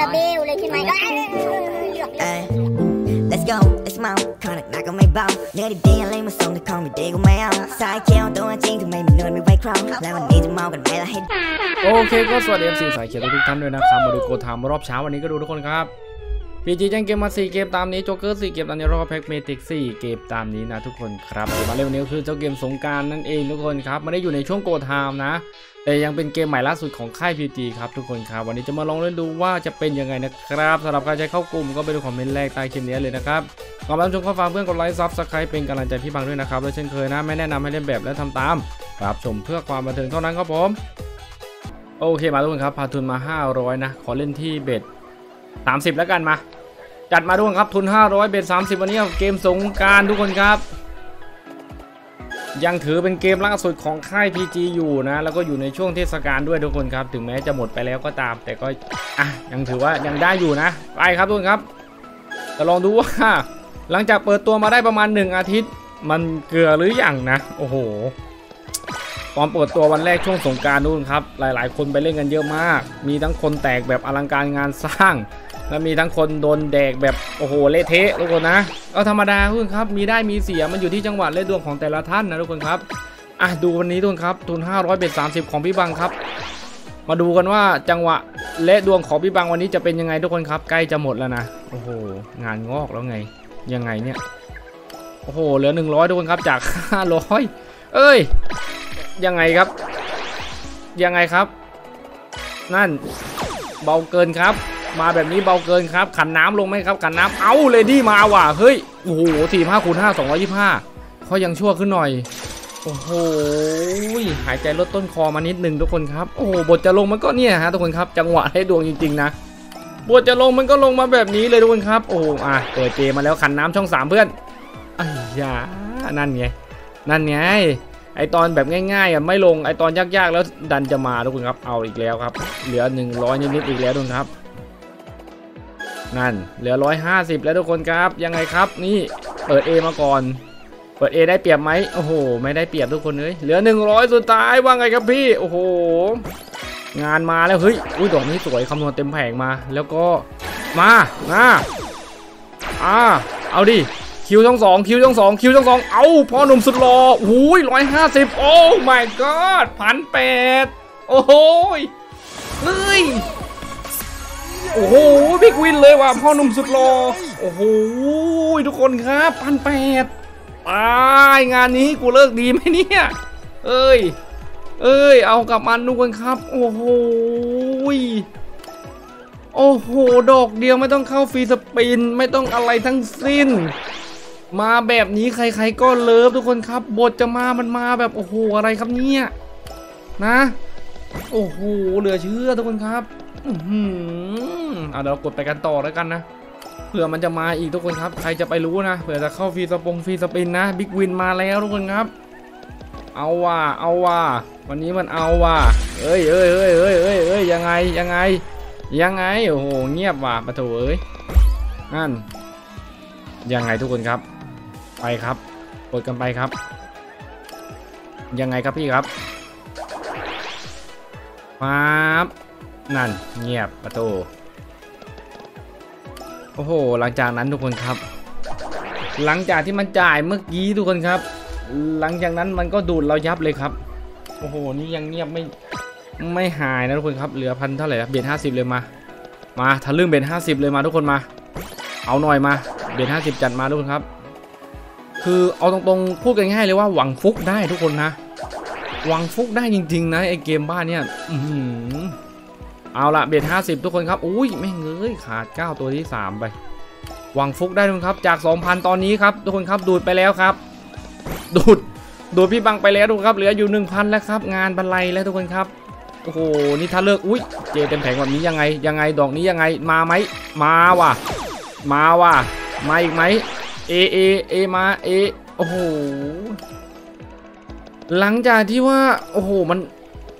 ลาเบลเลยใช่ไหมก็เลือกเลย Let's go Let's mount คอหนักหนักก็ไม่เบาเนื้อดีๆอะไรมาส่งแต่ของดีๆก็ไม่เอาสายเขียวตัวจริงทำไมมันนวลไม่ไว้ครองแล้ววันนี้จะเมากันไหมล่ะให้โอเคก็สวัสดี FC สายเขียวทุกท่านด้วยนะครับมาดูโกทามรอบเช้าวันนี้ก็ดูทุกคนครับ PG แจ้งเกมมา4 เกมตามนี้โจ๊กเกอร์4 เกมตามนี้แล้วก็แพ็กเมติก4 เกมตามนี้นะทุกคนครับมาเล่นวันนี้ก็คือเจ้าเกมสงกรานต์นั่นเองทุกคนครับไม่ได้อยู่ในช่วงโกทามนะแต่ยังเป็นเกมใหม่ล่าสุดของค่าย PG ครับทุกคนครับวันนี้จะมาลองเล่นดูว่าจะเป็นยังไงนะครับสำหรับใครจะเข้ากลุ่มก็ไปดูคอมเมนต์แรกใต้คลิปนี้เลยนะครับก่อนรับชมก็ฝากเพื่อนกดไลค์ซับสไครป์เป็นกำลังใจพี่บังด้วยนะครับและเช่นเคยนะไม่แนะนำให้เล่นแบบและทำตามรับชมเพื่อความบันเทิงเท่านั้นครับผมโอเคมาทุกคนครับพาทุนมา500นะขอเล่นที่เบ็ด30แล้วกันมาจัดมาทุกคนครับทุน500เบ็ด30วันนี้เกมสงกรานต์ทุกคนครับยังถือเป็นเกมล่าสุดของค่าย PG อยู่นะแล้วก็อยู่ในช่วงเทศกาลด้วยทุกคนครับถึงแม้จะหมดไปแล้วก็ตามแต่ก็ยังถือว่ายังได้อยู่นะไปครับทุกคนครับจะลองดูว่าหลังจากเปิดตัวมาได้ประมาณ1อาทิตย์มันเกลือหรือยังนะโอ้โหตอนเปิดตัววันแรกช่วงสงกรานต์นู่นครับหลายๆคนไปเล่นกันเยอะมากมีทั้งคนแตกแบบอลังการงานสร้างและมีทั้งคนโดนแดกแบบโอ้โหเละเทะทุกคนนะก็ธรรมดาทุกคนครับมีได้มีเสียมันอยู่ที่จังหวะและดวงของแต่ละท่านนะทุกคนครับดูวันนี้ทุกคนครับทุน500เบ็ด30ของพี่บังครับมาดูกันว่าจังหวะและดวงของพี่บังวันนี้จะเป็นยังไงทุกคนครับใกล้จะหมดแล้วนะโอ้โหงานงอกแล้วไงยังไงเนี่ยโอ้โหเหลือ100ทุกคนครับจาก500เอ้ยยังไงครับยังไงครับนั่นเบาเกินครับมาแบบนี้เบาเกินครับขันน้ำลงไหมครับขันน้ำเอ้าเลดี้มาว่ะเฮ้ยโอ้โห45 คูณ 5 225เขายังชั่วขึ้นหน่อยโอ้โหหายใจลดต้นคอมานิดนึงทุกคนครับโอ้โหบทจะลงมันก็เนี่ยฮะทุกคนครับจังหวะให้ดวงจริงๆนะบทจะลงมันก็ลงมาแบบนี้เลยทุกคนครับโอ้เปิดเกมมาแล้วขันน้ำช่อง3เพื่อนอ้ยานั่นไงนั่นไงไอตอนแบบง่ายๆไม่ลงไอตอนยากๆแล้วดันจะมาทุกคนครับเอาอีกแล้วครับเหลือ100นิดๆอีกแล้วทุกคนครับนั่นเหลือ150แล้วทุกคนครับยังไงครับนี่เปิด A มาก่อนเปิด A ได้เปรียบไหมโอ้โหไม่ได้เปรียบทุกคนเลยเหลือ100สุดท้ายว่าไงครับพี่โอ้โหงานมาแล้วเฮ้ยอุ้ยดอกนี้สวยคำนวณเต็มแผงมาแล้วก็มาเอาดิคิวช่อง2คิวช่อง2คิวช่อง2เอาพ่อหนุ่มสุดหล่อหูย150โอ้ my god 1,800โอ้โหเฮ้ยโอ้โหบิ๊กวินเลยว่ะพ่อหนุ่มสุดหล่อโอ้โหทุกคนครับ1,800ตายงานนี้กูเลิกดีไหมเนี่ยเอ้ยเอากลับมันทุกคนครับโอ้โหดอกเดียวไม่ต้องเข้าฟรีสปินไม่ต้องอะไรทั้งสิ้นมาแบบนี้ใครๆก็เลิฟทุกคนครับบทจะมามันมาแบบโอ้โหอะไรครับเนี่ยนะโอ้โหเหลือเชื่อทุกคนครับเดี๋ยวกดไปกันต่อแล้วกันนะเผื่อมันจะมาอีกทุกคนครับใครจะไปรู้นะเผื่อจะเข้าฟรีสปินนะบิ๊กวินมาแล้วทุกคนครับเอาว่ะวันนี้มันเอาว่ะเอ้ยยังไงโอ้โหเงียบว่ะปะโถเอ้ยนั่นยังไงทุกคนครับไปครับกดกันไปครับยังไงครับพี่ครับปั๊บนั่นเงียบประตูโอ้โหหลังจากนั้นทุกคนครับหลังจากที่มันจ่ายเมื่อกี้ทุกคนครับหลังจากนั้นมันก็ดูดเรายับเลยครับโอ้โหนี่ยังเงียบไม่หายนะทุกคนครับเหลือพันเท่าไหร่ครับเบ็ด50เลยมาทะลึ่งเบ็ด50เลยมาทุกคนมาเอาหน่อยมาเบ็ด50จัดมาทุกคนครับคือเอาตรงๆพูดกันง่ายเลยว่าหวังฟุกได้ทุกคนนะหวังฟุกได้จริงๆนะไอเกมบ้านเนี่ยเอาละเบ็ด50ทุกคนครับอุ้ยไม่เงยขาด9ตัวที่3ไปหวังฟุกได้ทุกคนครับจาก 2,000 ตอนนี้ครับทุกคนครับดูดไปแล้วครับดูดพี่บังไปแล้วทุกคนครับเหลืออยู่ 1,000 แล้วครับงานบรรลัยแล้วทุกคนครับโอ้โหนี่ถ้าเลิกอุ้ยเจเต็มแผงแบบนี้ยังไงดอกนี้ยังไงมาไหมมาว่ะมาอีกไหมเอมาโอ้โหหลังจากที่ว่าโอ้โห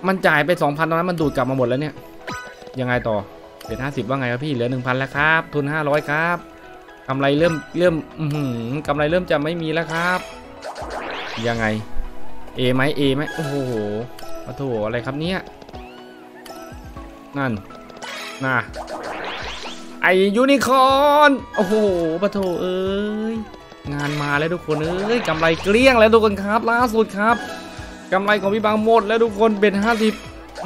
มันจ่ายไป 2,000 ตอนนั้นมันดูดกลับมาหมดแล้วเนี่ยยังไงต่อเบ็ด50ว่าไงครับพี่เหลือ 1,000 แล้วครับทุน500ครับกำไรเริ่มกำไรเริ่มจะไม่มีแล้วครับยังไงเอไหมโอ้โหปะโถอะไรครับเนี่ยนั่น ไอยูนิคอร์นโอ้โหปะโถเอ้ยงานมาแล้วทุกคนเอ้ยกำไรเกลี้ยงแล้วทุกคนครับล่าสุดครับกำไรของพี่บางหมดแล้วทุกคนเบ็ด50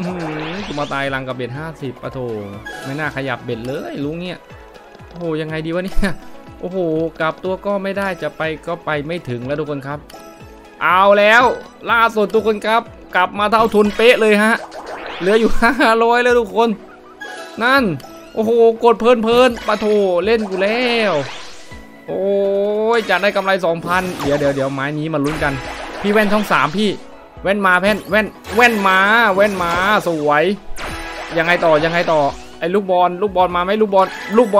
กูมาตายรังกับเบ็ด50ปะโถไม่น่าขยับเบ็ดเลยลุงเนี่ยโอ้โหยังไงดีวะเนี่ยโอ้โหกลับตัวก็ไม่ได้จะไปก็ไปไม่ถึงแล้วทุกคนครับเอาแล้วล่าสุดทุกคนครับกลับมาเท่าทุนเป๊ะเลยฮะเหลืออยู่500แล้วทุกคนนั่นโอ้โหกดเพลินปะโถเล่นกูแล้วโอ้ยจะได้กำไร 2,000 เดี๋ยวไม้นี้มาลุ้นกันพี่แว่นช่อง3พี่แว่นมาแว่นมาสวยยังไงต่อไอ้ลูกบอลมาไหมลูกบอ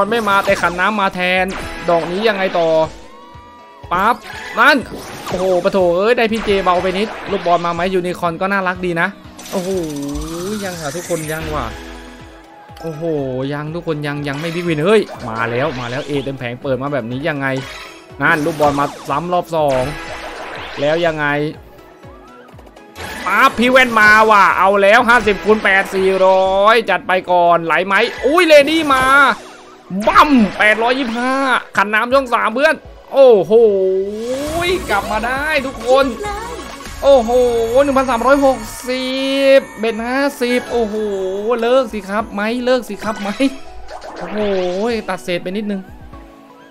ลไม่มาแต่ขันน้ำมาแทนดอกนี้ยังไงต่อปั๊บนั่นโอ้โหปะโถเอ้ยได้พี่เจเบาไปนิดลูกบอลมาไหมยูนิคอร์นก็น่ารักดีนะโอ้โหยังค่ะทุกคนยังว่ะโอ้โหยังทุกคนยังไม่บิ๊กวินเฮ้ยมาแล้วเอเต็มแผงเปิดมาแบบนี้ยังไงนั่นลูกบอลมาซ้ำรอบ2แล้วยังไงพี่แว่นมาว่ะเอาแล้ว50 × 8 400จัดไปก่อนไหลไหมอุ้ยเลดี้มาบั้ม825ขันน้ำช่อง3เพื่อนโอ้โหกลับมาได้ทุกคนโอ้โห 1,360 เบ็ด50โอ้โหเลิกสิครับไหมโอ้โหตัดเศษไปนิดนึง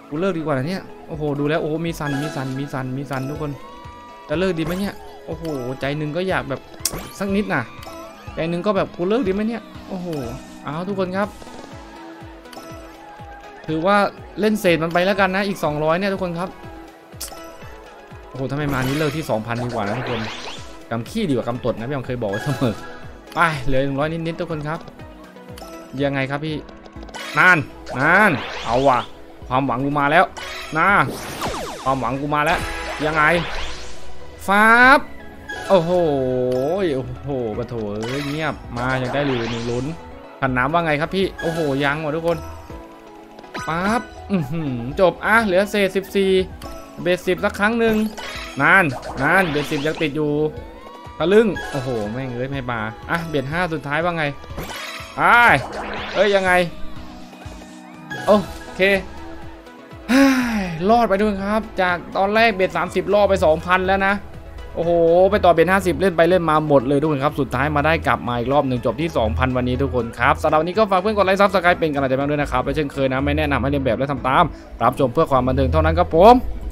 กูเลิกดีกว่านะเนี่ยโอ้โหดูแล้วโอ้มีสันมีสันทุกคนจะเลิกดีไหมเนี่ยโอ้โหใจหนึ่งก็อยากแบบสักนิดนะใจหนึ่งก็แบบกูเลิกดีไหมเนี่ยโอ้โหเอาทุกคนครับถือว่าเล่นเศษมันไปแล้วกันนะอีก200เนี่ยทุกคนครับโอ้โหทำไมมานี้เลิกที่ 2,000 ดีกว่านะทุกคนกำขี้ดีกว่ากำตดนะพี่ผมเคยบอกไว้เสมอไปเหลือ100นิดๆทุกคนครับยังไงครับพี่นานเอาว่ะความหวังกูมาแล้วนะความหวังกูมาแล้วยังไงฟ้าบโอ้โหปะโถเงียบมายังได้เลยหนึ่งลุ้นขันน้ำว่าไงครับพี่โอ้โหยังว่ะทุกคนปั๊บจบอ่ะเหลือเศษ14เบส10สักครั้งหนึ่งนานเบส10ยังติดอยู่ตะลึงโอ้โหแม่งเลยไม่มาอ่ะเบส5สุดท้ายว่าไงเอ้ยยังไงโอเครอดไปด้วยครับจากตอนแรกเบ็ด30รอดไป 2,000 แล้วนะโอ้โหไปต่อเบ็ด50เล่นไปเล่นมาหมดเลยทุกคนครับสุดท้ายมาได้กลับมาอีกรอบหนึ่งจบที่ 2,000 วันนี้ทุกคนครับสำหรับวันนี้ก็ฝากเพื่อนกดไลค์ซับสไครป์เป็นกำลังใจด้วยนะครับไปเช่นเคยนะไม่แนะนำให้เรียนแบบและทำตามรับชมเพื่อความบันเทิงเท่านั้นครับผม